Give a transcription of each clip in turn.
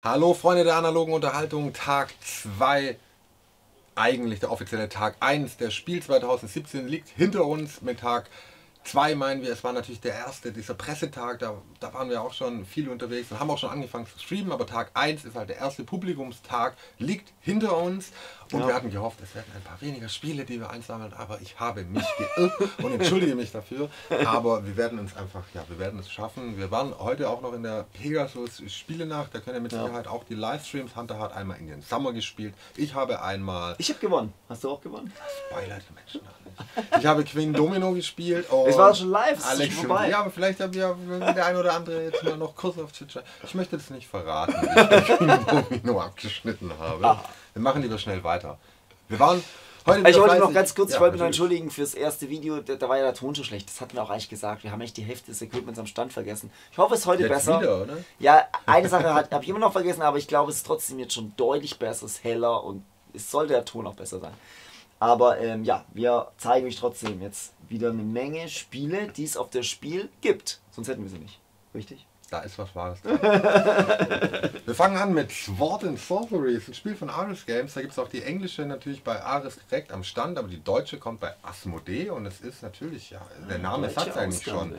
Hallo Freunde der analogen Unterhaltung, Tag 2, eigentlich der offizielle Tag 1, der Spiel 2017 liegt hinter uns. Mit Tag 2 meinen wir, es war natürlich der erste, dieser Pressetag, da waren wir auch schon viel unterwegs und haben auch schon angefangen zu streamen, aber Tag 1 ist halt der erste Publikumstag, liegt hinter uns und ja. Wir hatten gehofft, es werden ein paar weniger Spiele, die wir einsammeln, aber ich habe mich geirrt und entschuldige mich dafür, aber wir werden uns einfach, ja, wir werden es schaffen. Wir waren heute auch noch in der Pegasus Spielenacht, da könnt ihr mit Sicherheit auch die Livestreams, Hunter hat einmal in den Summer gespielt, ich habe einmal... Ich habe gewonnen, hast du auch gewonnen? Spoiler die Menschen alle. Ich habe Queen Domino gespielt und... Es war schon live, Alex schon vorbei. Ja, aber vielleicht haben wir der ein oder andere jetzt mal noch kurz auf Twitch. Ich möchte das nicht verraten, wie ich nur abgeschnitten habe. Ah. Wir machen lieber schnell weiter. Wir waren heute... Ich wollte noch ganz kurz, ich wollte mich entschuldigen fürs erste Video. Da war ja der Ton schon schlecht. Das hatten wir auch eigentlich gesagt. Wir haben echt die Hälfte des Equipments am Stand vergessen. Ich hoffe, es ist heute jetzt besser. Wieder, oder? Ja, eine Sache habe ich immer noch vergessen, aber ich glaube, es ist trotzdem jetzt schon deutlich besser, es ist heller und es sollte der Ton auch besser sein. Aber ja, wir zeigen euch trotzdem jetzt wieder eine Menge Spiele, die es auf der Spiel gibt. Sonst hätten wir sie nicht. Richtig? Da ist was Wahres dran. Wir fangen an mit Sword and Sorcery, ein Spiel von Ares Games. Da gibt es auch die englische natürlich bei Ares direkt am Stand, aber die deutsche kommt bei Asmodee und es ist natürlich, ja, der Name sagt es eigentlich schon,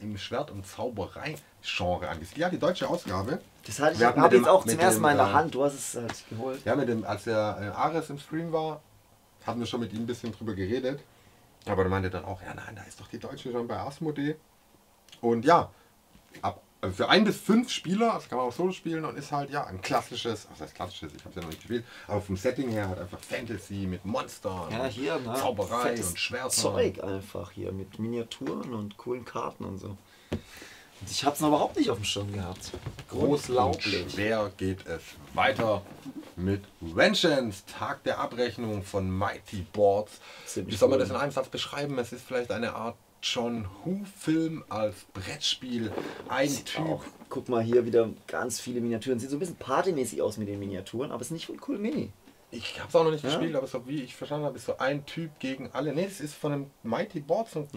im Schwert- und Zauberei-Genre angesiedelt. Ja, die deutsche Ausgabe. Das hatte ich habe jetzt auch zum ersten Mal in der Hand, du hast es halt geholt. Ja, mit dem, als der Ares im Stream war, hatten wir schon mit ihm ein bisschen drüber geredet, aber er meinte dann auch, ja nein, da ist doch die deutsche schon bei Asmodee. Und ja, für 1 bis 5 Spieler, das kann man auch so spielen und ist halt ja ein klassisches, was heißt klassisches, ich habe es ja noch nicht gespielt, aber vom Setting her hat einfach Fantasy mit Monstern, ja, hier, ne? Zauberei und Schwertern. Zeug einfach hier mit Miniaturen und coolen Karten und so. Und ich habe es noch überhaupt nicht auf dem Schirm gehabt. Großlaublich. Und schwer geht es weiter mit Vengeance, Tag der Abrechnung von Mighty Boards. Wie soll man das in einem Satz beschreiben? Es ist vielleicht eine Art John Who-Film als Brettspiel. Ein Typ. Auch, guck mal, hier wieder ganz viele Miniaturen. Sieht so ein bisschen partymäßig aus mit den Miniaturen, aber es ist nicht von Cool Mini. Ich hab's auch noch nicht gespielt, aber so wie ich verstanden habe, ist so ein Typ gegen alle. Ne, es ist von einem Mighty Boards und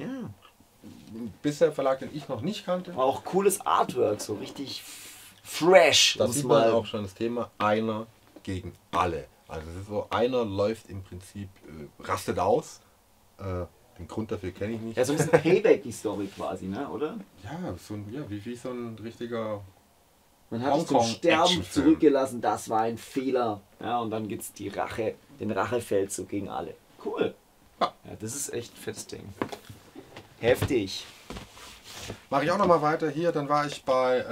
bisher Verlag, den ich noch nicht kannte. War auch cooles Artwork, so richtig fresh. Das sieht man auch schon, das Thema einer gegen alle. Also es ist so, einer läuft im Prinzip, rastet aus. Den Grund dafür kenne ich nicht. Ja, so ein bisschen Payback-Story quasi, ne, oder? Ja, so ein, ja, wie so ein richtiger... Man hat dich zum Sterben zurückgelassen, das war ein Fehler. Ja, und dann gibt's die Rache, den Rachefeldzug gegen alle. Cool. Ja. Ja, das ist echt ein fettes Ding. Heftig. Mache ich auch nochmal weiter hier, dann war ich bei,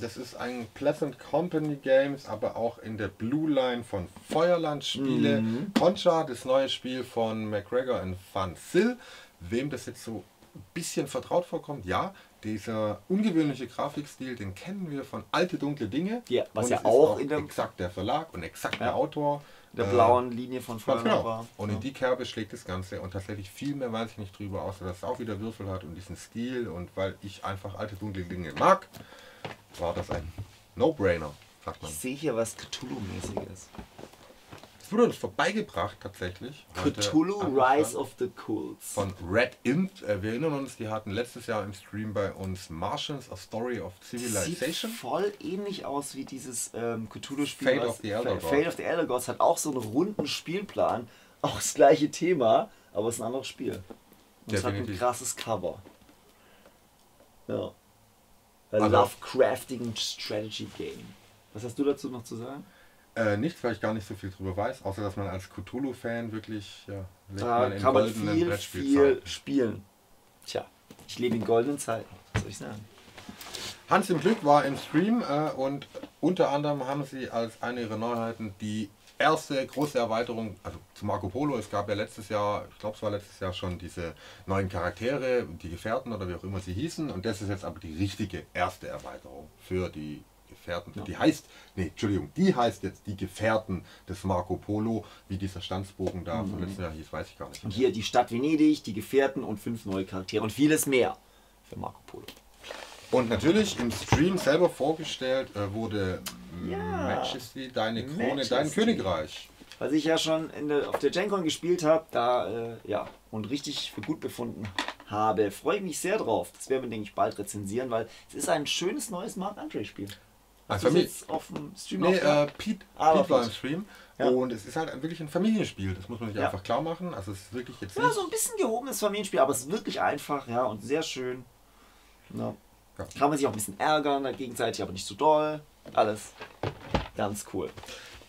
das ist ein Pleasant Company Games, aber auch in der Blue Line von Feuerland Spiele. Concha, das neue Spiel von McGregor und Van Zyl. Wem das jetzt so ein bisschen vertraut vorkommt, ja, dieser ungewöhnliche Grafikstil, den kennen wir von Alte Dunkle Dinge. Ja, was ja auch in dem exakt der Verlag und exakt der Autor. Der blauen Linie von vorne war. Und in die Kerbe schlägt das Ganze und tatsächlich viel mehr weiß ich nicht drüber, außer dass es auch wieder Würfel hat und diesen Stil und weil ich einfach alte dunkle Dinge mag, war das ein No-Brainer, sagt man. Ich sehe hier was Cthulhu-mäßiges. Es wurde uns vorbeigebracht tatsächlich. Cthulhu Rise of the Cults. Von Red Int, wir erinnern uns, die hatten letztes Jahr im Stream bei uns Martians, A Story of Civilization. Sieht voll ähnlich aus wie dieses Cthulhu-Spiel. Fate of the Elder Gods. Fate of the Elder Gods hat auch so einen runden Spielplan. Auch das gleiche Thema, aber es ist ein anderes Spiel. Und es hat ein krasses Cover. Ja. Ein Lovecraftigen Strategy Game. Was hast du dazu noch zu sagen? Nichts, weil ich gar nicht so viel drüber weiß, außer dass man als Cthulhu-Fan wirklich, ja, da kann man viel spielen. Tja, ich lebe in goldenen Zeiten, was soll ich sagen. Hans im Glück war im Stream und unter anderem haben sie als eine ihrer Neuheiten die erste große Erweiterung, also zu Marco Polo. Es gab ja letztes Jahr, ich glaube es war letztes Jahr schon diese neuen Charaktere, die Gefährten oder wie auch immer sie hießen, und das ist jetzt aber die richtige erste Erweiterung für die Gefährten, die heißt, die heißt jetzt die Gefährten des Marco Polo, wie dieser Standsbogen da von letzten Jahr hieß, weiß ich gar nicht. Und hier die Stadt Venedig, die Gefährten und 5 neue Charaktere und vieles mehr für Marco Polo. Und natürlich im Stream selber vorgestellt wurde Majesty, deine Krone, dein Königreich. Was ich ja schon auf der GenCon gespielt habe, da und richtig für gut befunden habe, freue ich mich sehr drauf. Das werden wir, denke ich, bald rezensieren, weil es ist ein schönes neues Marc-André-Spiel. Ach, du sitzt auf dem Stream? Nee, Pete war im Stream. Ja. Und es ist halt wirklich ein Familienspiel, das muss man sich einfach klar machen. Also es ist wirklich jetzt so ein bisschen gehobenes Familienspiel, aber es ist wirklich einfach, ja, und sehr schön. Ja. Ja. Kann man sich auch ein bisschen ärgern, gegenseitig, aber nicht zu doll. Alles ganz cool.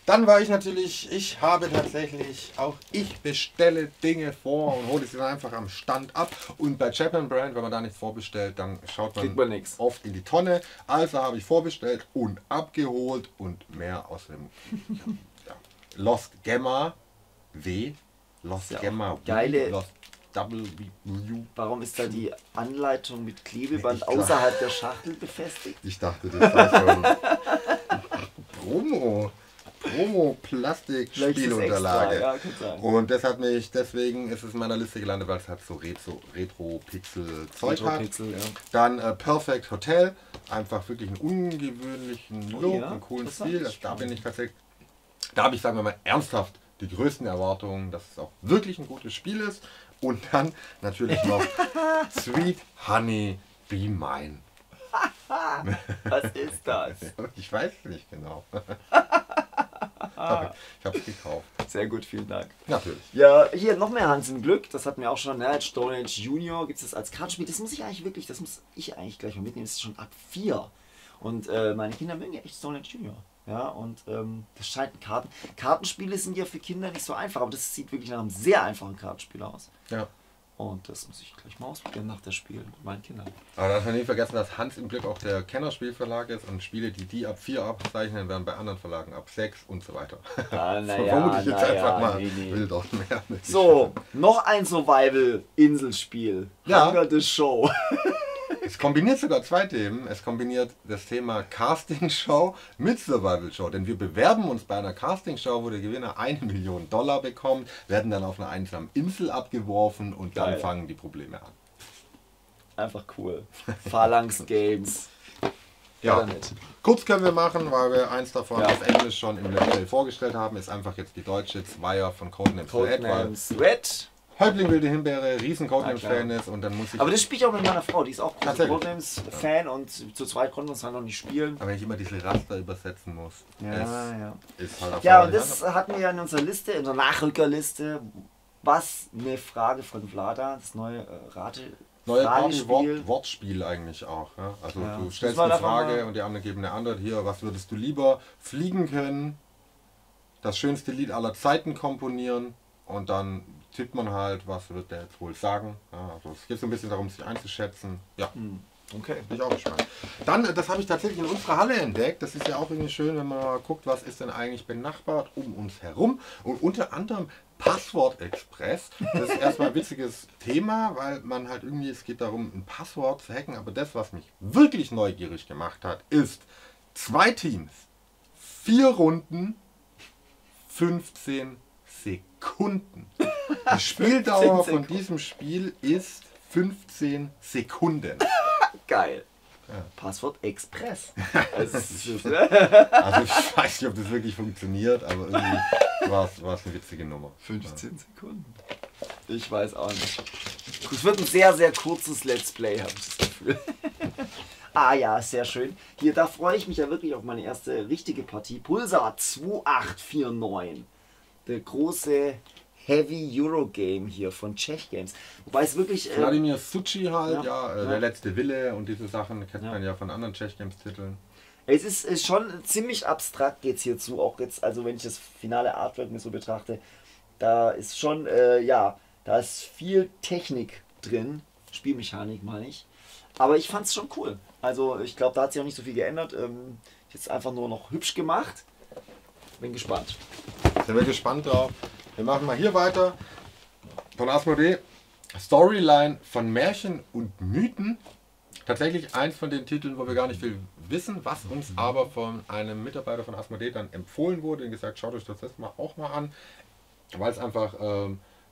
Dann war ich natürlich, ich habe tatsächlich auch, ich bestelle Dinge vor und hole sie dann einfach am Stand ab. Und bei Chapman Brand, wenn man da nichts vorbestellt, dann kriegt man oft in die Tonne. Also habe ich vorbestellt und abgeholt und mehr aus dem Lost Gamma W. Lost Gamma W. Geile. Lost W. Warum ist da die Anleitung mit Klebeband außerhalb der Schachtel befestigt? Ich dachte, das war schon Promo-Plastik-Spielunterlage. Ja, und das hat mich, deswegen ist es in meiner Liste gelandet, weil es halt so Retro-Pixel-Zeug hat. Ja. Dann Perfect Hotel, einfach wirklich einen ungewöhnlichen Look, einen coolen Stil. Da bin ich tatsächlich, da habe ich, sagen wir mal, ernsthaft die größten Erwartungen, dass es auch wirklich ein gutes Spiel ist. Und dann natürlich noch Sweet Honey Be Mine. Was ist das? Ich weiß es nicht genau. Ich habe es gekauft. Sehr gut, vielen Dank. Natürlich. Ja, hier noch mehr Hans im Glück. Das hatten wir auch schon. Als Stone Age Junior gibt es das als Kartenspiel. Das muss ich eigentlich wirklich, das muss ich eigentlich gleich mal mitnehmen. Das ist schon ab 4. Und meine Kinder mögen ja echt Stone Age Junior. Ja, und das scheint Kartenspiele sind ja für Kinder nicht so einfach, aber das sieht wirklich nach einem sehr einfachen Kartenspiel aus. Ja. Und das muss ich gleich mal ausprobieren nach der Spiel mit meinen Kindern. Aber darf man nicht vergessen, dass Hans im Glück auch der Kennerspielverlag ist und Spiele, die ab 4 abzeichnen, werden bei anderen Verlagen ab 6 und so weiter. Ah, na so ja, vermute ich jetzt einfach mal. Nee. Will doch mehr nicht. So, noch ein Survival-Inselspiel. Hunger the Show. Es kombiniert sogar zwei Themen. Es kombiniert das Thema Casting-Show mit Survival-Show. Denn wir bewerben uns bei einer Casting-Show, wo der Gewinner $1 Million bekommt, werden dann auf einer einsamen Insel abgeworfen und dann fangen die Probleme an. Einfach cool. Phalanx Games. Ja, kurz können wir machen, weil wir eins davon auf Englisch schon im Level vorgestellt haben. Ist einfach jetzt die deutsche Zweier von Codenames Red. Häuptling wilde Himbeere, riesen Codenames-Fan ist und dann muss ich... Aber das spiele ich auch mit meiner Frau, die ist auch große Codenames-Fan und zu zweit konnten wir uns dann noch nicht spielen. Aber wenn ich immer diese Raster übersetzen muss, ist halt auch... Ja, und das hatten wir ja in unserer Liste, in unserer Nachrückerliste, was eine Frage von Vlada, das neue Wortspiel eigentlich auch. Ja? Also du stellst eine Frage und die anderen geben eine Antwort. Hier, was würdest du lieber fliegen können, das schönste Lied aller Zeiten komponieren und dann... tippt man halt, was wird der jetzt wohl sagen. Ja, also es geht so ein bisschen darum, sich einzuschätzen. Ja, okay. Bin ich auch gespannt. Dann, das habe ich tatsächlich in unserer Halle entdeckt. Das ist ja auch irgendwie schön, wenn man mal guckt, was ist denn eigentlich benachbart um uns herum. Und unter anderem Passwort Express. Das ist erstmal ein witziges Thema, weil man halt irgendwie, es geht darum, ein Passwort zu hacken. Aber das, was mich wirklich neugierig gemacht hat, ist 2 Teams, 4 Runden, 15 Sekunden. Die Spieldauer von diesem Spiel ist 15 Sekunden. Geil. Ja. Passwort Express. Also ich weiß nicht, ob das wirklich funktioniert, aber irgendwie war es eine witzige Nummer. 15 Sekunden. Ich weiß auch nicht. Es wird ein sehr, sehr kurzes Let's Play, habe ich das Gefühl. Ah ja, sehr schön. Hier, da freue ich mich ja wirklich auf meine erste richtige Partie. Pulsar 2849. Der große Heavy Eurogame hier von Czech Games. Wobei es wirklich... Vladimir Succi halt, der letzte Wille und diese Sachen kennt man ja von anderen Czech Games Titeln. Es ist schon ziemlich abstrakt geht's hierzu, auch jetzt, also wenn ich das finale Artwork mir so betrachte, da ist schon, da ist viel Technik drin, Spielmechanik meine ich, aber ich fand es schon cool. Also ich glaube, da hat sich auch nicht so viel geändert, jetzt einfach nur noch hübsch gemacht. Bin gespannt. Sind wir gespannt drauf. Wir machen mal hier weiter von Asmodee. Storyline von Märchen und Mythen. Tatsächlich eins von den Titeln, wo wir gar nicht viel wissen, was uns aber von einem Mitarbeiter von Asmodee dann empfohlen wurde und gesagt, schaut euch das mal auch mal an, weil es einfach,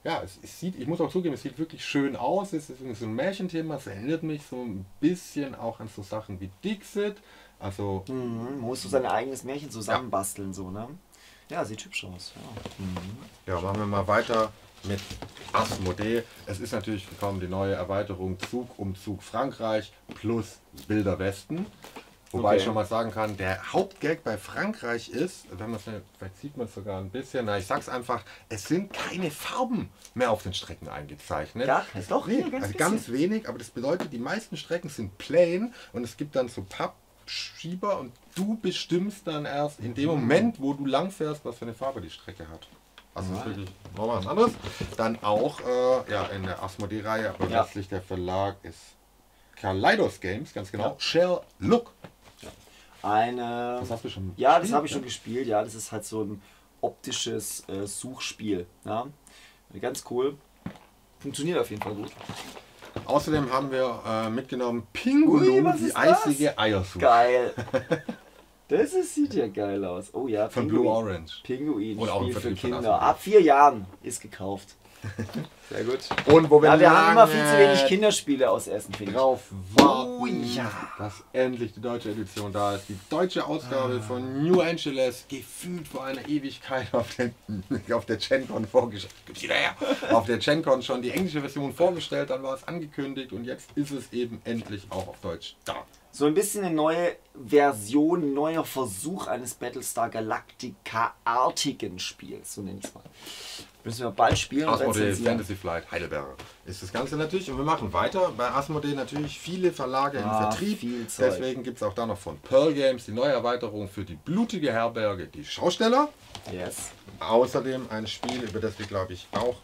es sieht, ich muss auch zugeben, es sieht wirklich schön aus. Es ist so ein Märchenthema, es erinnert mich so ein bisschen auch an so Sachen wie Dixit. Also musst du sein eigenes Märchen zusammenbasteln, so, ne? Ja, sieht hübsch aus. Ja. Ja, machen wir mal weiter mit Asmodee. Es ist natürlich gekommen die neue Erweiterung Zug um Zug Frankreich plus Bilder Westen. Wobei ich schon mal sagen kann, der Hauptgag bei Frankreich ist, wenn man es, vielleicht sieht man es sogar ein bisschen, na ich sag's einfach, es sind keine Farben mehr auf den Strecken eingezeichnet. Ja, ist doch nee, ganz, also ganz wenig, aber das bedeutet, die meisten Strecken sind plain und es gibt dann so Pappschieber und du bestimmst dann erst in dem Moment, wo du langfährst, was für eine Farbe die Strecke hat. Also das ist wirklich nochmal was anderes. Dann auch ja, in der Asmodee-Reihe, aber letztlich der Verlag ist Kaleidos Games, ganz genau. Ja. Shell Look. Eine, das hast du schon ja, das habe ich schon gespielt. Ja, das ist halt so ein optisches Suchspiel. Ja. Ganz cool. Funktioniert auf jeden Fall gut. Außerdem haben wir mitgenommen Pinguino, die eisige Eiersuche. Geil. Das ist, sieht ja geil aus. Oh ja, von Blue Orange. Pinguin. Oder auch Spiel für Kinder. Ab 4 Jahren ist gekauft. Sehr gut. Und wo wir ja, wir haben immer viel zu wenig Kinderspiele aus Essen, finde ich. Drauf warten, dass endlich die deutsche Edition da ist. Die deutsche Ausgabe von New Angeles, gefühlt vor einer Ewigkeit auf der GenCon vorgestellt. Gib's wieder her. Auf der GenCon schon die englische Version vorgestellt, dann war es angekündigt und jetzt ist es eben endlich auch auf Deutsch da. So ein bisschen eine neue Version, neuer Versuch eines Battlestar Galactica-artigen Spiels, so nenne ich es mal. Müssen wir bald spielen. Asmodee, Fantasy Flight, Heidelberger ist das Ganze natürlich. Und wir machen weiter. Bei Asmodee natürlich viele Verlage im Vertrieb. Deswegen gibt es auch da noch von Pearl Games die neue Erweiterung für die blutige Herberge, die Schausteller. Yes. Außerdem ein Spiel, über das wir, glaube ich, auch...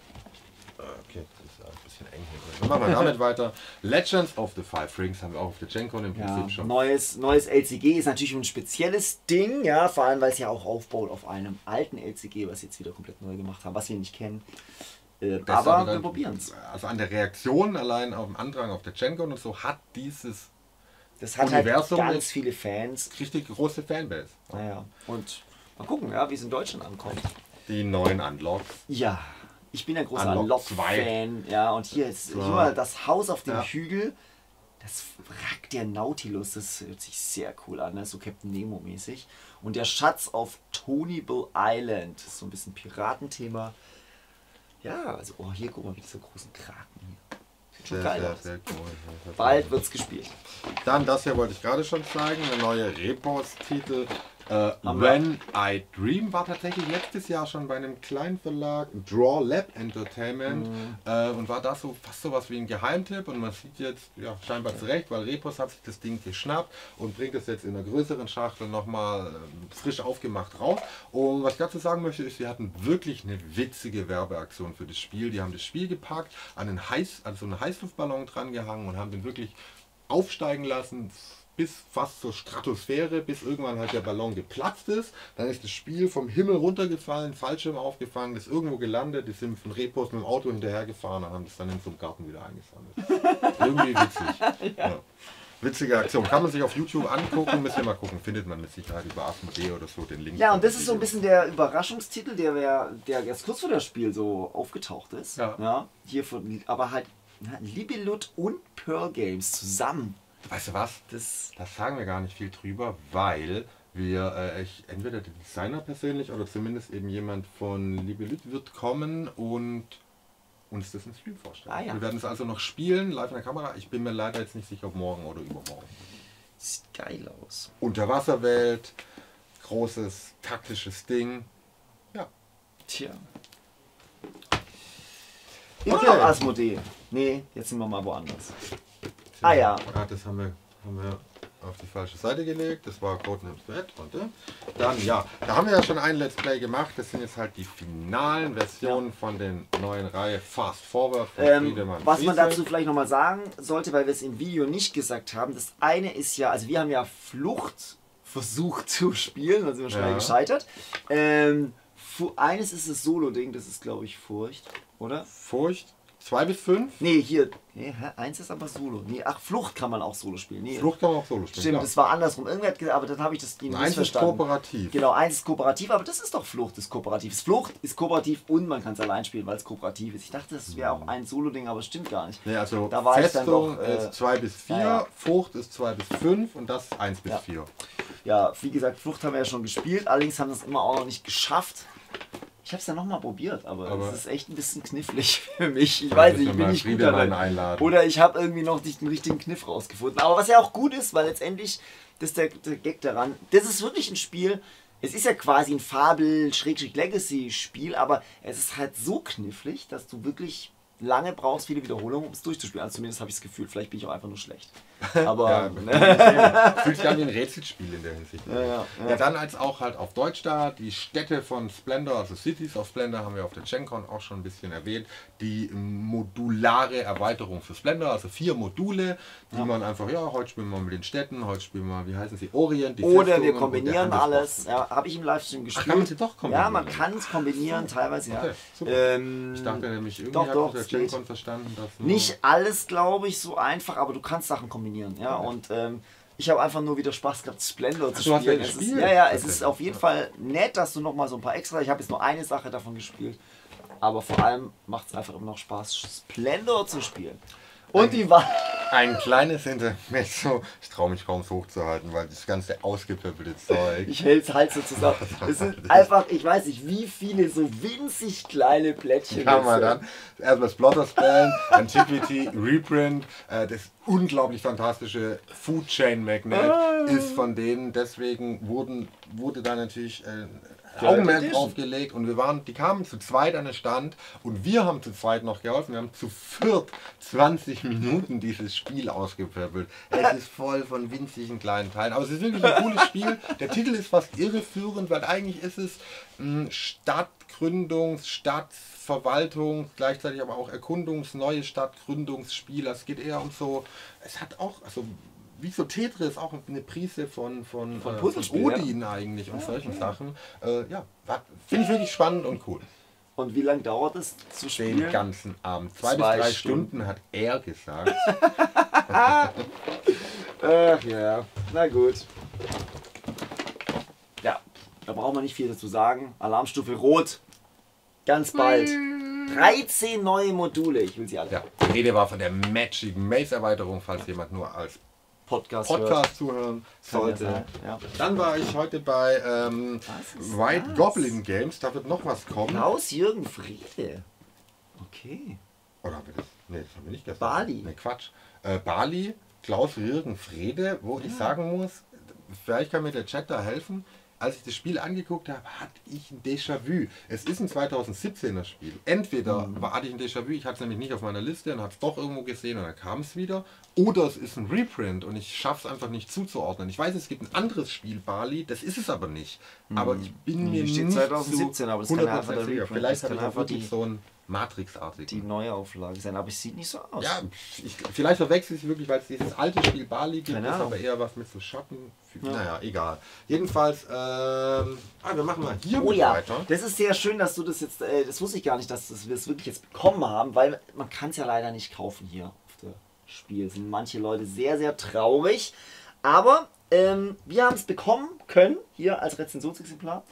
Okay, das ist ein bisschen eng hier. Dann machen wir damit weiter. Legends of the Five Rings haben wir auch auf der GenCon im Prinzip schon. Neues LCG ist natürlich ein spezielles Ding, ja, vor allem weil es ja auch aufbaut auf einem alten LCG, was jetzt wieder komplett neu gemacht haben, was wir nicht kennen. Aber wir probieren es. Also an der Reaktion allein auf dem Andrang auf der GenCon und so hat dieses Universum halt ganz viele Fans. Richtig große Fanbase. Naja. Und mal gucken, ja, wie es in Deutschland ankommt. Die neuen Unlocks. Ja. Ich bin ein großer Unlock-Fan, ja, und hier ist immer das Haus auf dem Hügel, das Wrack der Nautilus, das hört sich sehr cool an, ne? So Captain Nemo-mäßig. Und der Schatz auf Tonybull Island, das ist so ein bisschen Piratenthema. Ja, also, oh, hier guck mal, mit dieser großen Kraken hier. Sieht schon geil aus. Sehr cool. Bald wird's gespielt. Dann, das hier wollte ich gerade schon zeigen, der neue Repos-Titel. When I Dream war tatsächlich letztes Jahr schon bei einem kleinen Verlag, Draw Lab Entertainment, und war da so fast sowas wie ein Geheimtipp und man sieht jetzt scheinbar zurecht, weil Repos hat sich das Ding geschnappt und bringt es jetzt in einer größeren Schachtel nochmal frisch aufgemacht raus. Und was ich dazu sagen möchte ist, wir hatten wirklich eine witzige Werbeaktion für das Spiel. Die haben das Spiel gepackt, an einen so einen Heißluftballon dran gehangen und haben den wirklich aufsteigen lassen. Bis fast zur Stratosphäre, bis irgendwann halt der Ballon geplatzt ist. Dann ist das Spiel vom Himmel runtergefallen, Fallschirm aufgefangen, ist irgendwo gelandet, die sind von Repos mit dem Auto hinterhergefahren und haben das dann in so einem Garten wieder eingesammelt. Irgendwie witzig. Ja. Ja. Witzige Aktion. Kann man sich auf YouTube angucken, müsst ihr mal gucken, findet man mit Sicherheit über Asmodee oder so den Link. Ja, und das ist so ein bisschen der Überraschungstitel, der erst kurz vor dem Spiel so aufgetaucht ist. Ja. Ja, hier von, aber halt Libellud und Pearl Games zusammen. Weißt du was? Das sagen wir gar nicht viel drüber, weil wir entweder der Designer persönlich oder zumindest eben jemand von Libellud wird kommen und uns das im Stream vorstellen. Wir werden es also noch spielen, live in der Kamera. Ich bin mir leider jetzt nicht sicher, ob morgen oder übermorgen. Sieht geil aus. Unterwasserwelt, großes taktisches Ding. Ja. Tja. Immer noch Asmodee. Nee, jetzt sind wir mal woanders. Das haben wir auf die falsche Seite gelegt. Das war Codenames Red. Dann, da haben wir ja schon ein Let's Play gemacht. Das sind jetzt halt die finalen Versionen von den neuen Reihe Fast Forward von Friedemann. Was man dazu vielleicht nochmal sagen sollte, weil wir es im Video nicht gesagt haben. Das eine ist ja, also wir haben ja Flucht versucht zu spielen, dann sind wir schnell gescheitert. Eines ist das Solo-Ding, das ist glaube ich Furcht, oder? Furcht. 2 bis 5? Nee, hier. Nee, 1 ist aber Solo. Nee, ach, Flucht kann man auch Solo spielen. Nee. Flucht kann man auch Solo spielen. Stimmt, das war andersrum. Irgendwer hat gesagt, aber dann habe ich das nicht verstanden. 1 ist kooperativ. Genau, 1 ist kooperativ, aber das ist doch Flucht ist kooperativ. Flucht ist kooperativ und man kann es allein spielen, weil es kooperativ ist. Ich dachte, das wäre auch ein Solo-Ding, aber stimmt gar nicht. Nee, also da war Festung ich dann doch, ist 2 bis 4, Flucht ist 2 bis 5 und das 1 bis 4. Ja, wie gesagt, Flucht haben wir ja schon gespielt, allerdings haben wir es immer auch noch nicht geschafft. Ich habe es ja nochmal probiert, aber es ist echt ein bisschen knifflig für mich. Ich weiß nicht, ich bin nicht gut darin. Oder ich habe irgendwie noch nicht den richtigen Kniff rausgefunden. Aber was ja auch gut ist, weil letztendlich, das ist der Gag daran, das ist wirklich ein Spiel, es ist ja quasi ein Fabel-Legacy-Spiel, aber es ist halt so knifflig, dass du wirklich lange brauchst, viele Wiederholungen, um es durchzuspielen. Also zumindest habe ich das Gefühl, vielleicht bin ich auch einfach nur schlecht. Aber ja, ne? Fühlt sich an wie ein Rätselspiel in der Hinsicht. Ja, ja, ja. Ja, dann als auch halt auf Deutsch da, die Städte von Splendor, also Cities of Splendor, haben wir auf der GenCon auch schon ein bisschen erwähnt. Die modulare Erweiterung für Splendor, also 4 Module, die man einfach, ja, heute spielen wir mit den Städten, heute spielen wir, wie heißen sie, Orient, die Oder Festungen, wir kombinieren alles. Ja, habe ich im Livestream gespielt. Ach, kann man sie doch kombinieren? Ja, man kann es kombinieren, teilweise, ja. Okay, ich dachte nämlich, irgendwie doch, hat der GenCon verstanden, dass... Nicht alles, glaube ich, so einfach, aber du kannst Sachen kombinieren. Ja, und ich habe einfach nur wieder Spaß gehabt, Splendor zu spielen. Es ist, es ist auf jeden Fall nett, dass du noch mal so ein paar extra. Ich habe jetzt nur eine Sache davon gespielt, aber vor allem macht es einfach immer noch Spaß, Splendor zu spielen. Und die Wahl. Ein kleines Intermezzo. Ich traue mich kaum hochzuhalten, weil das ganze ausgepöppelte Zeug. Ich hält's halt so zusammen. Es sind einfach, ich weiß nicht, wie viele so winzig kleine Plättchen. Kann man dann erstmal Splotterspellen, Antiquity, Reprint, das unglaublich fantastische Food Chain Magnet ist von denen. Deswegen wurde da natürlich Augenmerk draufgelegt und wir waren, die kamen zu zweit an den Stand und wir haben zu zweit noch geholfen. Wir haben zu viert 20 Minuten dieses Spiel ausgepöppelt. Es ist voll von winzigen kleinen Teilen, aber es ist wirklich ein cooles Spiel. Der Titel ist fast irreführend, weil eigentlich ist es Stadtgründungs-, Stadtverwaltung, gleichzeitig aber auch Erkundungs-, neue Stadtgründungsspiel. Es geht eher um so, es hat auch, also wie so Tetris, auch eine Prise von Odin eigentlich und solchen Sachen. Ja, finde ich wirklich spannend und cool. Und wie lange dauert es zu spielen? Den ganzen Abend. 2 bis 3 Stunden hat er gesagt. Ach ja, na gut. Ja, da braucht man nicht viel dazu sagen. Alarmstufe Rot, ganz bald. 13 neue Module, ich will sie alle. Ja, die Rede war von der Magic Maze Erweiterung, falls jemand nur als Podcast zuhören sollte. Ja. Dann war ich heute bei White Goblin Games, da wird noch was kommen. Klaus Jürgen Frede. Okay. Oder haben wir das? Ne, das haben wir nicht gestern. Bali. Ne, Quatsch. Bali, Klaus Jürgen Frede, wo ich sagen muss, vielleicht kann mir der Chat da helfen. Als ich das Spiel angeguckt habe, hatte ich ein Déjà-vu. Es ist ein 2017er Spiel. Entweder hatte ich ein Déjà-vu, ich hatte es nämlich nicht auf meiner Liste und habe es doch irgendwo gesehen und dann kam es wieder. Oder es ist ein Reprint und ich schaffe es einfach nicht zuzuordnen. Ich weiß, es gibt ein anderes Spiel, Bali, das ist es aber nicht. Aber ich bin mir nicht 2017, aber das kann ja einfach der Reprint. Vielleicht habe ich auch wirklich so ein Matrix-artig. Die Neuauflage sein, aber es sieht nicht so aus. Ja, vielleicht verwechsel ich es wirklich, weil es dieses alte Spiel Bali gibt, ist aber eher was mit so Schatten. Ja. Naja, egal. Jedenfalls, wir machen mal hier weiter. Das ist sehr schön, dass du das jetzt, das wusste ich gar nicht, dass wir es wirklich jetzt bekommen haben, weil man kann es ja leider nicht kaufen hier auf der Spiel. Sind manche Leute sehr, sehr traurig, aber wir haben es bekommen können, hier als Rezensionsexemplar.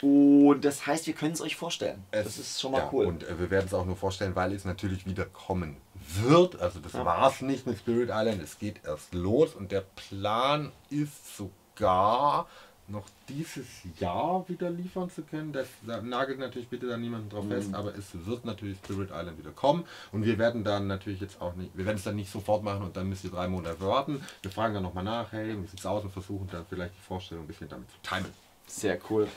Und das heißt, wir können es euch vorstellen. Das ist schon mal cool. Und wir werden es auch nur vorstellen, weil es natürlich wieder kommen wird. Also das war es nicht mit Spirit Island. Es geht erst los und der Plan ist sogar noch dieses Jahr wieder liefern zu können. Das nagelt natürlich bitte dann niemanden drauf fest, aber es wird natürlich Spirit Island wieder kommen und wir werden dann natürlich jetzt auch nicht, wir werden es dann nicht sofort machen und dann müsst ihr 3 Monate warten. Wir fragen dann nochmal nach, hey, wie sieht es aus und versuchen dann vielleicht die Vorstellung ein bisschen damit zu timen. Sehr cool.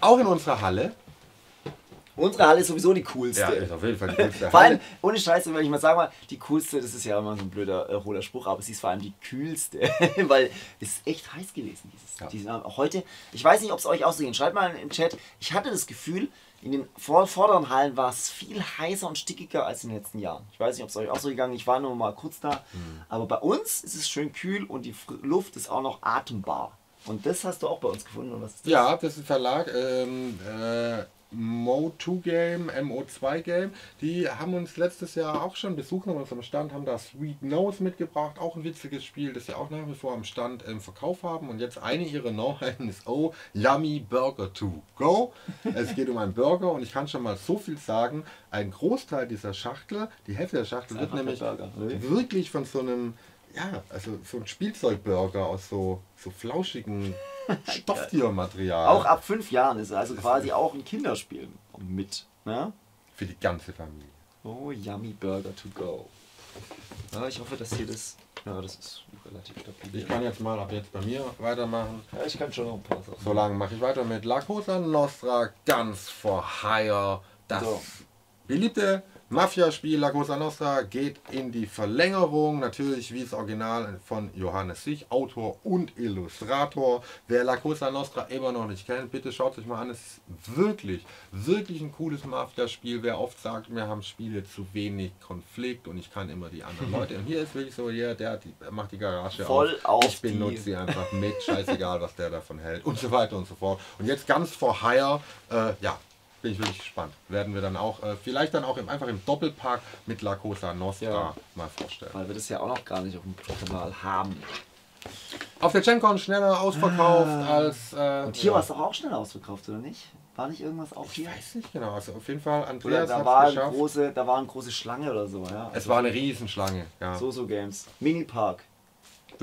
Auch in unserer Halle. Unsere Halle ist sowieso die coolste. Ja, ist auf jeden Fall die coolste. Vor allem, ohne Scheiße, wenn ich mal sage, die coolste, das ist ja immer so ein blöder, hohler Spruch, aber sie ist vor allem die kühlste, weil es ist echt heiß gewesen heute. Ich weiß nicht, ob es euch auch so geht. Schreibt mal im Chat. Ich hatte das Gefühl, in den vorderen Hallen war es viel heißer und stickiger als in den letzten Jahren. Ich weiß nicht, ob es euch auch so gegangen ist. Ich war nur mal kurz da. Aber bei uns ist es schön kühl und die Luft ist auch noch atembar. Und das hast du auch bei uns gefunden, oder was ist das? Ja, das ist ein Verlag, MO2 Game, die haben uns letztes Jahr auch schon besucht an unserem Stand, haben da Sweet Nose mitgebracht, auch ein witziges Spiel, das sie auch nach wie vor am Stand im Verkauf haben und jetzt eine ihrer Neuheiten ist Yummy Burger to go. Es geht um einen Burger und ich kann schon mal so viel sagen, ein Großteil dieser Schachtel, die Hälfte der Schachtel wird nämlich wirklich von so einem, also so ein Spielzeugburger aus so flauschigen Stofftiermaterial. Auch ab 5 Jahren ist also quasi auch ein Kinderspiel mit. Ne? Für die ganze Familie. Oh, Yummy Burger to go. Ja, ich hoffe, dass hier das... Ja, das ist relativ stabil. Ich kann jetzt mal ab jetzt bei mir weitermachen. Ja, ich kann schon noch ein paar Sachen. So lange mache ich weiter mit La Cosa Nostra, Guns for Hire. Das beliebte Mafia-Spiel La Cosa Nostra geht in die Verlängerung. Natürlich wie das Original von Johannes Sich, Autor und Illustrator. Wer La Cosa Nostra immer noch nicht kennt, bitte schaut sich mal an. Es ist wirklich, wirklich ein cooles Mafia-Spiel. Wer oft sagt, wir haben Spiele zu wenig Konflikt und ich kann immer die anderen Leute. Und hier ist wirklich so, yeah, der macht die Garage voll auf. Ich benutze sie einfach mit. Scheißegal, was der davon hält und so weiter und so fort. Und jetzt Guns for Hire, ja. Bin ich wirklich gespannt. Werden wir dann auch, vielleicht dann auch einfach im Doppelpark mit La Cosa Nostra mal vorstellen. Weil wir das ja auch noch gar nicht auf dem Kanal haben. Auf der GenCon schneller ausverkauft als... und hier war es doch auch schneller ausverkauft, oder nicht? War nicht irgendwas auch hier? Ich weiß nicht genau. Also auf jeden Fall, Andreas hat es geschafft. Da war eine große Schlange oder so. Ja? Also es war eine Riesenschlange. Ja. So Games. Mini-Park.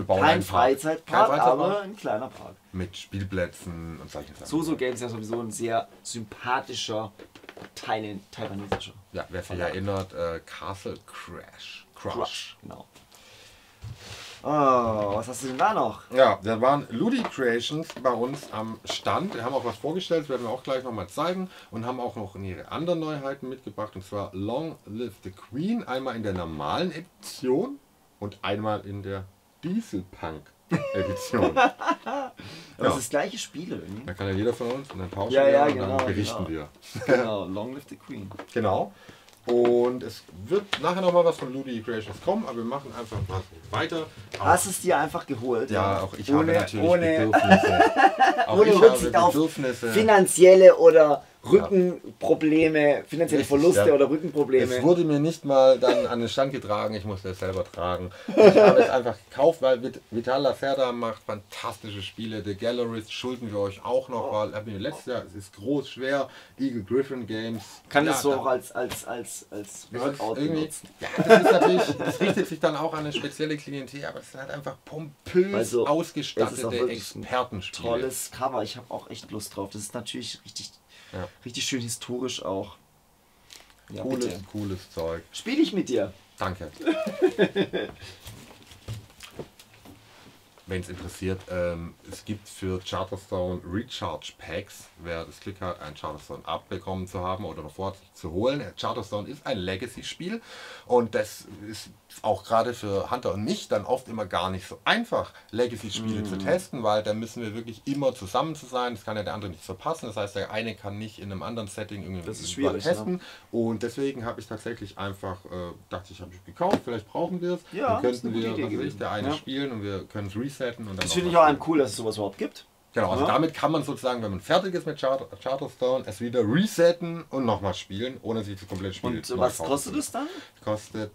Kein Freizeitpark, aber ein kleiner Park. Mit Spielplätzen und solchen Sachen. So Games ist ja sowieso ein sehr sympathischer taiwanesischer. Ja, wer sich erinnert, Castle Crash. Crush. Genau. Oh, was hast du denn da noch? Ja, da waren Ludi Creations bei uns am Stand. Wir haben auch was vorgestellt, das werden wir auch gleich nochmal zeigen. Und haben auch noch ihre anderen Neuheiten mitgebracht. Und zwar Long Live the Queen. Einmal in der normalen Edition und einmal in der Dieselpunk-Edition. Das ist das gleiche Spiel, irgendwie. Da kann ja jeder von uns und dann pauschen wir und dann berichten wir. Genau, Long Live the Queen. Genau. Und es wird nachher nochmal was von Ludi Creations kommen, aber wir machen einfach mal weiter. Hast du es dir einfach geholt? Ja, auch ich habe natürlich Bedürfnisse. Auch ohne Rücksicht auf finanzielle oder Rückenprobleme, finanzielle Verluste oder Rückenprobleme. Es wurde mir nicht mal dann an den Stand getragen, ich musste es selber tragen. Ich habe es einfach gekauft, weil Vital Lacerda macht fantastische Spiele. The Gallerist schulden wir euch auch noch, weil habe mir letztes Jahr, es ist groß, schwer, Eagle Griffin Games. Kann das so auch als Workout benutzen? Ja, das ist natürlich, das richtet sich dann auch an eine spezielle Klientel, aber es sind halt einfach pompös ausgestattete Expertenspiele. Tolles Cover, ich habe auch echt Lust drauf. Das ist natürlich richtig... Ja. Richtig schön historisch auch. Ja, cooles Zeug. Spiele ich mit dir. Danke. Wenn es interessiert, es gibt für Charterstone Recharge Packs, wer das Glück hat, ein Charterstone abbekommen zu haben oder davor zu holen. Charterstone ist ein Legacy-Spiel und das ist auch gerade für Hunter und mich dann oft immer gar nicht so einfach, Legacy-Spiele zu testen, weil da müssen wir wirklich immer zusammen sein, das kann ja der andere nicht verpassen, das heißt, der eine kann nicht in einem anderen Setting irgendwie testen und deswegen habe ich tatsächlich einfach, dachte ich, habe ich gekauft, vielleicht brauchen wir es, dann könnten wir, der eine spielen und wir können es resetten. Und dann das finde ich auch einem cool, dass es sowas überhaupt gibt. Genau, also damit kann man sozusagen, wenn man fertig ist mit Charterstone, es wieder resetten und nochmal spielen, ohne sich zu komplett spielen. Und was kostet es dann? Kostet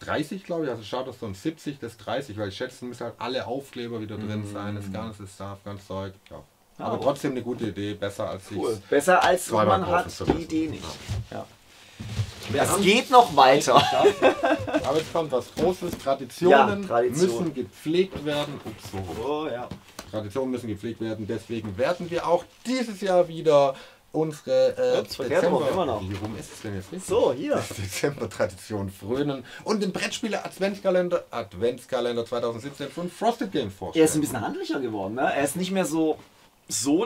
30, glaube ich, also Charterstone 70, das 30, weil ich schätze, müssen halt alle Aufkleber wieder drin sein, das ganze Stuff, ganz Zeug. Ja. Ja, aber trotzdem eine gute Idee, besser als besser als man hat die Idee nicht. Ja. Es geht noch weiter. Aber jetzt kommt was Großes, Traditionen müssen gepflegt werden. Traditionen müssen gepflegt werden, deswegen werden wir auch dieses Jahr wieder unsere Dezember, immer noch. Wie rum ist es denn jetzt? So, hier. Dezember-Tradition frönen und den Brettspieler Adventskalender 2017 von Frosted Games vorstellen. Er ist ein bisschen handlicher geworden, ne? Er ist nicht mehr so,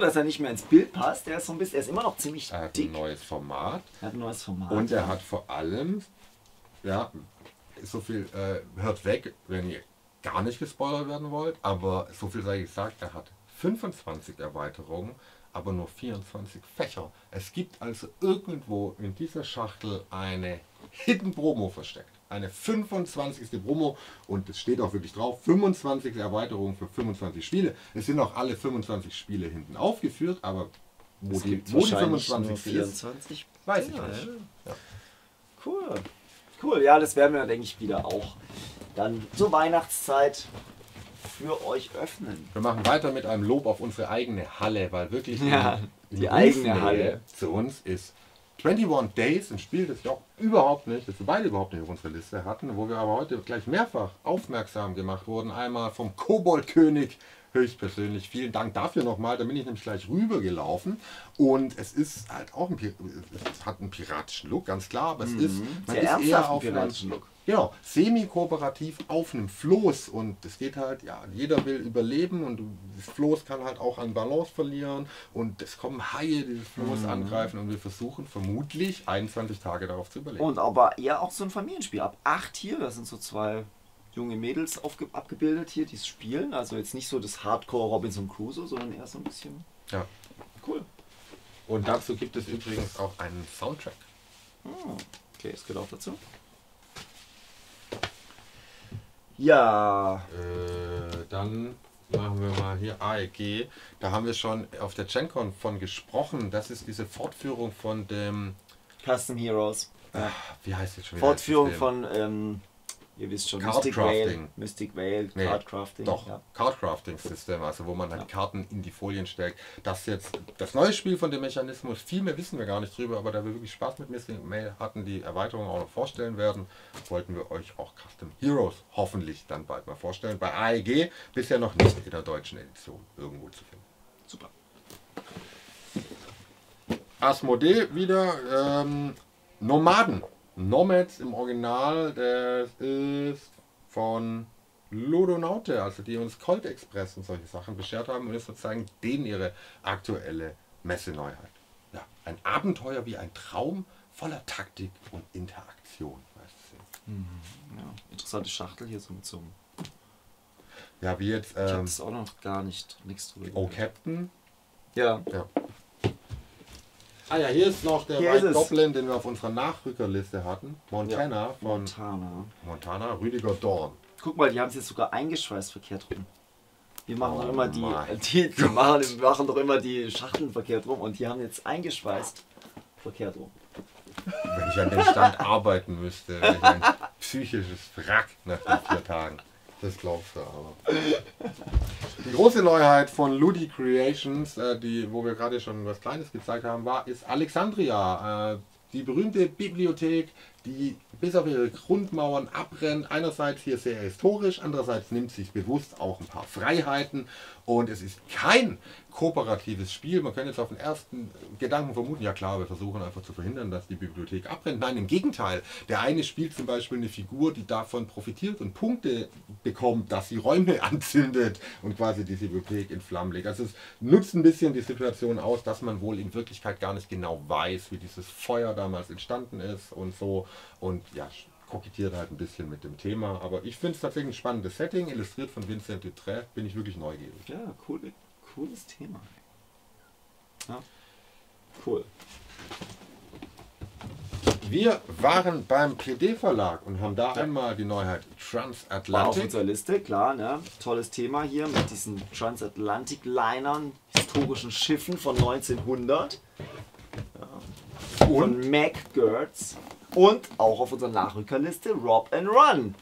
dass er nicht mehr ins Bild passt. Er ist, er ist immer noch ziemlich dick. Er hat ein neues Format. Und er hat vor allem, so viel, hört weg, wenn ihr gar nicht gespoilert werden wollt, aber so viel sei gesagt, er hat 25 Erweiterungen, aber nur 24 Fächer. Es gibt also irgendwo in dieser Schachtel eine Hidden Promo versteckt. Eine 25. Promo und es steht auch wirklich drauf, 25 Erweiterungen für 25 Spiele. Es sind auch alle 25 Spiele hinten aufgeführt, aber wo die 25 ist, weiß ich nicht. Ja. Cool, ja, das werden wir, denke ich, wieder auch dann zur Weihnachtszeit für euch öffnen. Wir machen weiter mit einem Lob auf unsere eigene Halle, weil wirklich die eigene Halle zu uns ist 21 Days, ein Spiel, das ich auch überhaupt nicht, das wir beide überhaupt nicht auf unserer Liste hatten, wo wir aber heute gleich mehrfach aufmerksam gemacht wurden. Einmal vom Koboldkönig höchstpersönlich. Vielen Dank dafür nochmal. Da bin ich nämlich gleich rübergelaufen. Und es ist halt auch ein, es hat einen piratischen Look, ganz klar, aber es ist, man ist eher auf einen Look. Genau, semi-kooperativ auf einem Floß, und es geht halt, ja, jeder will überleben und das Floß kann halt auch an Balance verlieren und es kommen Haie, die das Floß angreifen, und wir versuchen vermutlich 21 Tage darauf zu überleben. Und aber eher auch so ein Familienspiel. Ab 8 hier, da sind so zwei junge Mädels abgebildet hier, die spielen. Also jetzt nicht so das Hardcore Robinson Crusoe, sondern eher so ein bisschen. Ja. Cool. Und dazu gibt es übrigens auch einen Soundtrack. Oh, okay, es geht auch dazu. Ja. Dann machen wir mal hier AEG. Da haben wir schon auf der GenCon von gesprochen. Das ist diese Fortführung von dem Custom Heroes. Wie heißt das schon wieder? Fortführung von, ihr wisst schon, Mystic Vale. Mystic Vale, nee, Cardcrafting. Doch, ja. Cardcrafting-System, also wo man halt Karten in die Folien steckt. Das ist jetzt das neue Spiel von dem Mechanismus. Viel mehr wissen wir gar nicht drüber, aber da wir wirklich Spaß mit Mystic Vale hatten, die Erweiterung auch noch vorstellen werden, wollten wir euch auch Custom Heroes hoffentlich dann bald mal vorstellen. Bei AEG bisher noch nicht in der deutschen Edition irgendwo zu finden. Super. Asmodee wieder, Nomaden. Nomads im Original, das ist von Ludonaute, also die uns Colt Express und solche Sachen beschert haben, und ist sozusagen denen ihre aktuelle Messeneuheit. Ja, ein Abenteuer wie ein Traum voller Taktik und Interaktion. Weißt du? Ja, interessante Schachtel hier so mit so einem. Ja, wie jetzt. Ich hab's auch noch gar nicht, nichts drüber. Oh, Captain? Ja. Ah ja, hier ist noch der White Goblin, den wir auf unserer Nachrückerliste hatten. Montana von Montana, Rüdiger Dorn. Guck mal, die haben es jetzt sogar eingeschweißt verkehrt rum. Wir machen doch immer die Schachteln verkehrt rum, und die haben jetzt eingeschweißt verkehrt rum. Wenn ich an dem Stand arbeiten müsste, wäre ich ein psychisches Wrack nach den 4 Tagen. Das glaubst du aber. Die große Neuheit von Ludi Creations, wo wir gerade schon was Kleines gezeigt haben, ist Alexandria. Die berühmte Bibliothek, die bis auf ihre Grundmauern abbrennt. Einerseits hier sehr historisch, andererseits nimmt sich bewusst auch ein paar Freiheiten. Und es ist kein kooperatives Spiel. Man kann jetzt auf den ersten Gedanken vermuten, ja klar, wir versuchen einfach zu verhindern, dass die Bibliothek abbrennt. Nein, im Gegenteil. Der eine spielt zum Beispiel eine Figur, die davon profitiert und Punkte bekommt, dass sie Räume anzündet und quasi die Bibliothek in Flammen legt. Also es nutzt ein bisschen die Situation aus, dass man wohl in Wirklichkeit gar nicht genau weiß, wie dieses Feuer damals entstanden ist und so. Und ja, kokettiert halt ein bisschen mit dem Thema, aber ich finde es tatsächlich ein spannendes Setting, illustriert von Vincent Dutré, bin ich wirklich neugierig. Ja, cooles Thema. Ja. Cool. Wir waren beim PD-Verlag und haben da einmal die Neuheit Transatlantic. War auf unserer Liste, klar, ne? Tolles Thema hier mit diesen Transatlantic-Linern, historischen Schiffen von 1900. Ja. Von Mac Gertz. Und auch auf unserer Nachrückerliste Rob and Run.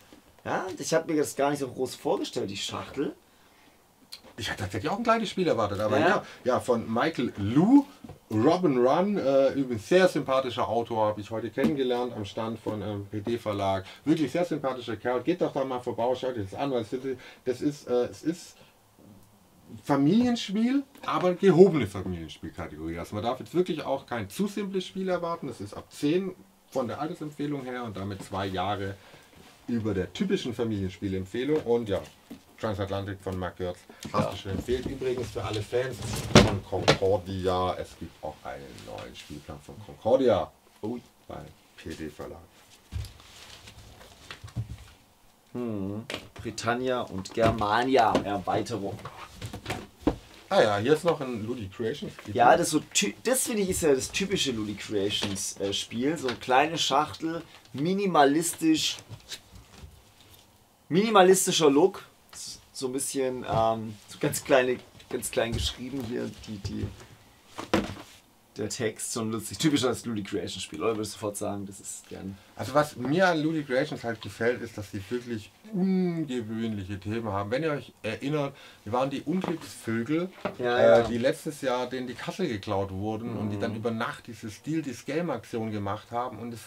Ja, ich habe mir das gar nicht so groß vorgestellt, die Schachtel. Ich hatte tatsächlich auch ein kleines Spiel erwartet, aber ja, von Michael Lu, Rob and Run, übrigens sehr sympathischer Autor, habe ich heute kennengelernt am Stand von PD-Verlag. Wirklich sehr sympathischer Kerl, geht doch da mal vorbei, schaut euch das an, weil das ist, es ist Familienspiel, aber gehobene Familienspielkategorie. Also man darf jetzt wirklich auch kein zu simples Spiel erwarten, das ist ab 10 von der Altersempfehlung her und damit 2 Jahre über der typischen Familienspielempfehlung. Und ja, Transatlantic von Marc Gertz hast du schon empfehlt. Übrigens für alle Fans von Concordia, es gibt auch einen neuen Spielplan von Concordia bei PD Verlag. Britannia und Germania Erweiterung. Ah ja, hier ist noch ein Ludi Creations. Ja, das finde ich ist ja das typische Ludi Creations Spiel. So eine kleine Schachtel, minimalistischer Look. So ein bisschen so ganz klein geschrieben hier, der Text, so lustig. Typischer als Ludi Creations Spiel, oder würdest du sofort sagen, das ist gern. Also was mir an Ludi Creations halt gefällt, ist, dass sie wirklich ungewöhnliche Themen haben. Wenn ihr euch erinnert, wir waren die Unglücksvögel, die letztes Jahr denen die Kassel geklaut wurden und die dann über Nacht diese Steal-This-Game-Aktion gemacht haben, und das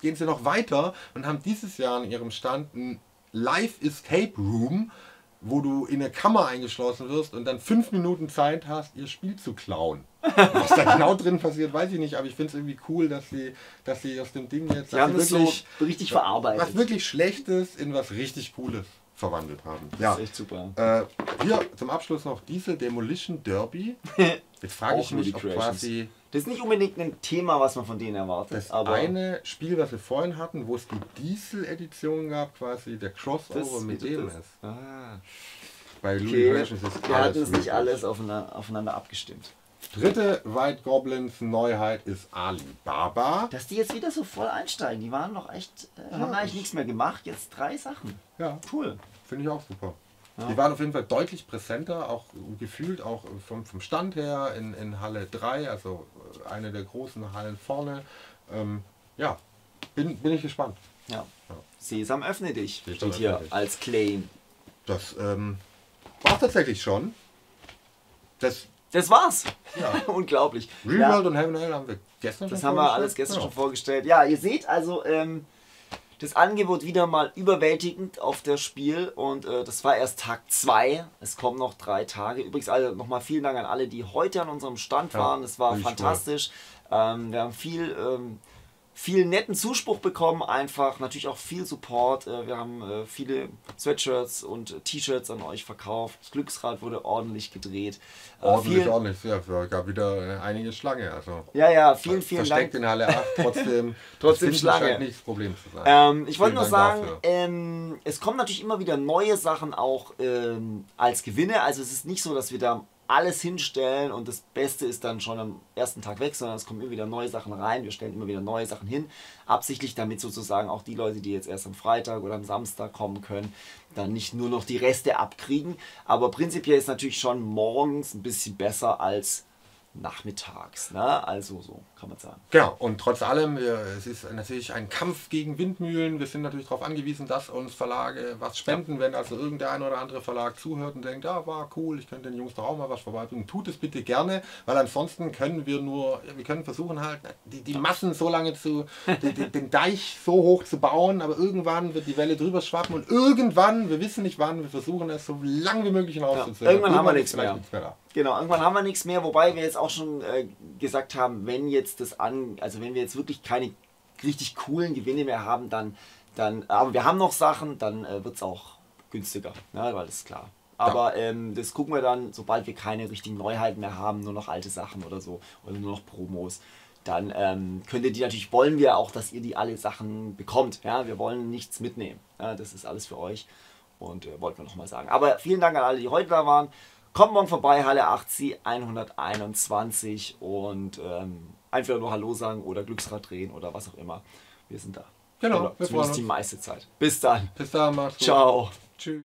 gehen sie noch weiter und haben dieses Jahr an ihrem Stand ein Live Escape Room, wo du in eine Kammer eingeschlossen wirst und dann 5 Minuten Zeit hast, ihr Spiel zu klauen. Was da genau drin passiert, weiß ich nicht, aber ich finde es irgendwie cool, dass sie aus dem Ding jetzt wirklich so richtig verarbeitet. Was wirklich Schlechtes in was richtig Cooles verwandelt haben. Das ist echt super. Hier zum Abschluss noch Diesel Demolition Derby. Jetzt frage ich mich, ob quasi... Das ist nicht unbedingt ein Thema, was man von denen erwartet. Das aber eine Spiel, was wir vorhin hatten, wo es die Diesel-Edition gab, quasi der Crossover mit dem ist. Ah. Bei Ludi Creations ist alles nicht alles aufeinander abgestimmt. Dritte White Goblins Neuheit ist Alibaba. Dass die jetzt wieder so voll einsteigen, die waren noch echt, haben eigentlich nichts mehr gemacht, jetzt 3 Sachen. Ja, cool. Finde ich auch super. Ja. Die waren auf jeden Fall deutlich präsenter, auch gefühlt, auch vom Stand her in Halle 3, also eine der großen Hallen vorne. Ja, bin ich gespannt. Ja. Ja. Sesam, öffne dich, steht hier als Claim. Das war tatsächlich schon. Das war's. Ja. Unglaublich. Reworld und Heaven Hell haben wir gestern schon vorgestellt. Das haben wir alles gestern schon vorgestellt. Ja, ihr seht also... das Angebot wieder mal überwältigend auf das Spiel und das war erst Tag 2. Es kommen noch 3 Tage. Übrigens also nochmal vielen Dank an alle, die heute an unserem Stand waren. Es war fantastisch. Wir haben viel netten Zuspruch bekommen, einfach natürlich auch viel Support. Wir haben viele Sweatshirts und T-Shirts an euch verkauft. Das Glücksrad wurde ordentlich gedreht. Ordentlich, ja. Es gab wieder einige Schlange. Also ja, vielen Dank. Versteckt in Halle 8, trotzdem Schlange. Scheint nicht das Problem zu sein. Ich wollte nur sagen, es kommen natürlich immer wieder neue Sachen auch als Gewinne. Also es ist nicht so, dass wir da alles hinstellen und das Beste ist dann schon am ersten Tag weg, sondern es kommen immer wieder neue Sachen rein, wir stellen immer wieder neue Sachen hin, absichtlich damit sozusagen auch die Leute, die jetzt erst am Freitag oder am Samstag kommen können, dann nicht nur noch die Reste abkriegen, aber prinzipiell ist natürlich schon morgens ein bisschen besser als nachmittags, ne? Also so kann man sagen. Genau, und trotz allem, es ist natürlich ein Kampf gegen Windmühlen. Wir sind natürlich darauf angewiesen, dass uns Verlage was spenden, wenn also irgendein oder andere Verlag zuhört und denkt, ja, war cool, ich könnte den Jungs da auch mal was vorbeibringen. Tut es bitte gerne, weil ansonsten können wir nur, wir können versuchen halt, die Massen so lange den Deich so hoch zu bauen, aber irgendwann wird die Welle drüber schwappen und irgendwann, wir wissen nicht wann, wir versuchen es so lang wie möglich hinauszuzögern. Irgendwann haben wir nichts mehr. Genau, irgendwann haben wir nichts mehr, wobei wir jetzt auch schon gesagt haben, wenn jetzt wenn wir jetzt wirklich keine richtig coolen Gewinne mehr haben, dann aber wir haben noch Sachen, dann wird es auch günstiger, ne? Weil das ist klar. Aber das gucken wir dann, sobald wir keine richtigen Neuheiten mehr haben, nur noch alte Sachen oder so, oder nur noch Promos. Dann könnt ihr die natürlich, wollen wir auch, dass ihr die alle Sachen bekommt. Ja? Wir wollen nichts mitnehmen. Ja? Das ist alles für euch und wollten wir nochmal sagen. Aber vielen Dank an alle, die heute da waren. Kommt morgen vorbei, Halle 8C 121 und einfach nur Hallo sagen oder Glücksrad drehen oder was auch immer. Wir sind da. Genau, wir freuen uns. Zumindest die meiste Zeit. Bis dann. Bis dann, macht's gut. Ciao. Tschüss.